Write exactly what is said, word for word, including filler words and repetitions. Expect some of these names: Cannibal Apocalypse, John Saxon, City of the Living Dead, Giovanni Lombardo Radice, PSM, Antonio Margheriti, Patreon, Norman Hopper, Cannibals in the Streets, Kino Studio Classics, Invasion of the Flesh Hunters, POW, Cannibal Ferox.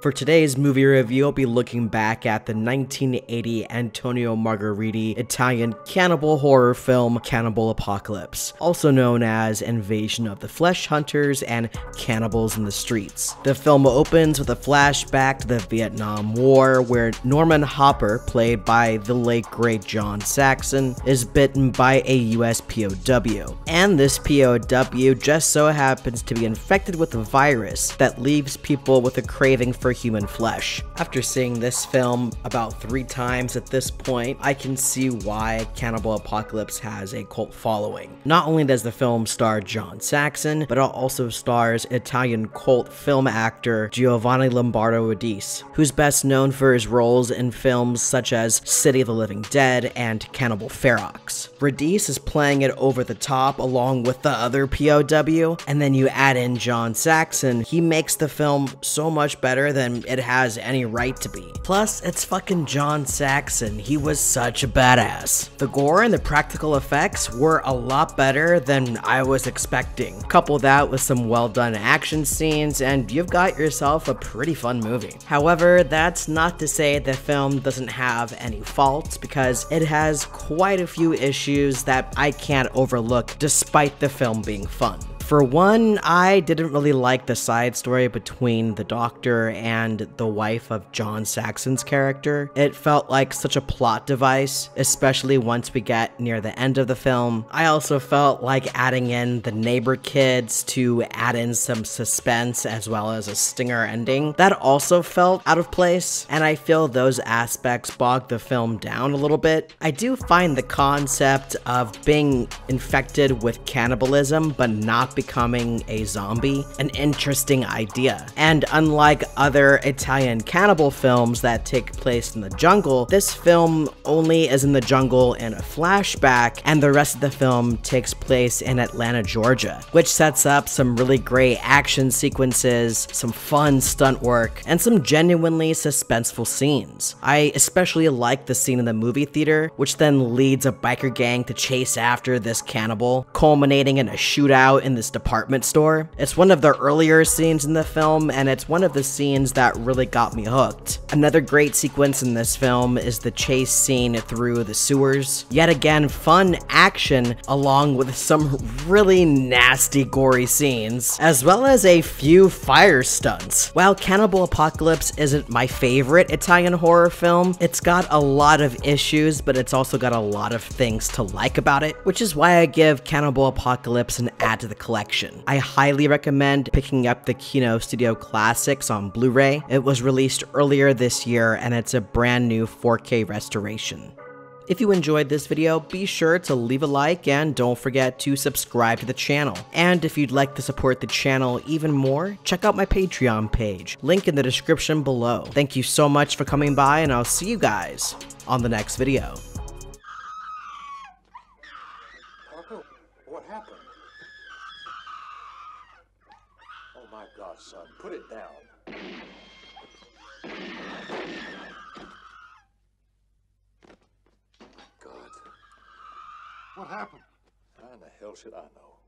For today's movie review, I'll be looking back at the nineteen eighty Antonio Margheriti Italian cannibal horror film Cannibal Apocalypse, also known as Invasion of the Flesh Hunters and Cannibals in the Streets. The film opens with a flashback to the Vietnam War, where Norman Hopper, played by the late great John Saxon, is bitten by a U S P O W, and this P O W just so happens to be infected with a virus that leaves people with a craving for human flesh. After seeing this film about three times at this point, I can see why Cannibal Apocalypse has a cult following. Not only does the film star John Saxon, but it also stars Italian cult film actor Giovanni Lombardo Radice, who's best known for his roles in films such as City of the Living Dead and Cannibal Ferox. Radice is playing it over the top along with the other P O W, and then you add in John Saxon, he makes the film so much better than it has any right to be. Plus, it's fucking John Saxon, he was such a badass. The gore and the practical effects were a lot better than I was expecting. Couple that with some well done action scenes and you've got yourself a pretty fun movie. However, that's not to say the film doesn't have any faults, because it has quite a few issues that I can't overlook despite the film being fun. For one, I didn't really like the side story between the doctor and the wife of John Saxon's character. It felt like such a plot device, especially once we get near the end of the film. I also felt like adding in the neighbor kids to add in some suspense as well as a stinger ending. That also felt out of place, and I feel those aspects bogged the film down a little bit. I do find the concept of being infected with cannibalism but not being becoming a zombie an interesting idea, and unlike other Italian cannibal films that take place in the jungle, this film only is in the jungle in a flashback, and the rest of the film takes place in Atlanta, Georgia, which sets up some really great action sequences, some fun stunt work, and some genuinely suspenseful scenes. I especially like the scene in the movie theater, which then leads a biker gang to chase after this cannibal, culminating in a shootout in this department store. It's one of the earlier scenes in the film, and it's one of the scenes that really got me hooked. Another great sequence in this film is the chase scene through the sewers. Yet again, fun action along with some really nasty gory scenes, as well as a few fire stunts. While Cannibal Apocalypse isn't my favorite Italian horror film, it's got a lot of issues, but it's also got a lot of things to like about it, which is why I give Cannibal Apocalypse an add to the collection. I highly recommend picking up the Kino Studio Classics on Blu-ray. It was released earlier this year and it's a brand new four K restoration. If you enjoyed this video, be sure to leave a like and don't forget to subscribe to the channel. And if you'd like to support the channel even more, check out my Patreon page, link in the description below. Thank you so much for coming by, and I'll see you guys on the next video. What happened? Oh my God, son, put it down. God. What happened? How in the hell should I know?